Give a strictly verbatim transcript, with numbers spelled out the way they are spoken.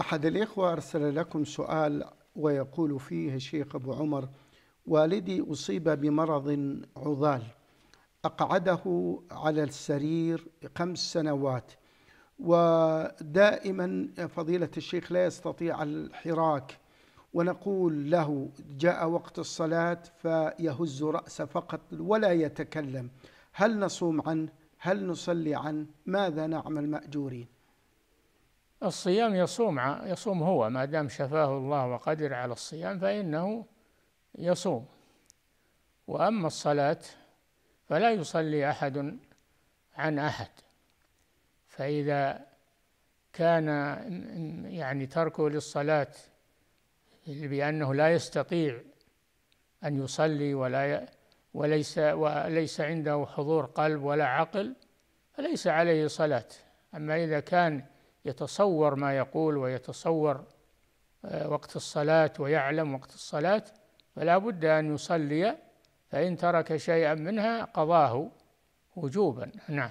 أحد الإخوة أرسل لكم سؤال ويقول فيه: الشيخ أبو عمر، والدي أصيب بمرض عضال أقعده على السرير خمس سنوات، ودائما فضيلة الشيخ لا يستطيع الحراك، ونقول له جاء وقت الصلاة فيهز رأسه فقط ولا يتكلم، هل نصوم عنه؟ هل نصلي عنه؟ ماذا نعمل مأجورين؟ الصيام يصوم يصوم هو، ما دام شفاه الله وقدر على الصيام فإنه يصوم. وأما الصلاة فلا يصلي أحد عن أحد، فإذا كان يعني تركه للصلاة بأنه لا يستطيع أن يصلي ولا وليس وليس عنده حضور قلب ولا عقل فليس عليه صلاة. أما إذا كان يتصور ما يقول ويتصور وقت الصلاة ويعلم وقت الصلاة فلا بد أن يصلي، فإن ترك شيئا منها قضاه وجوبا. نعم.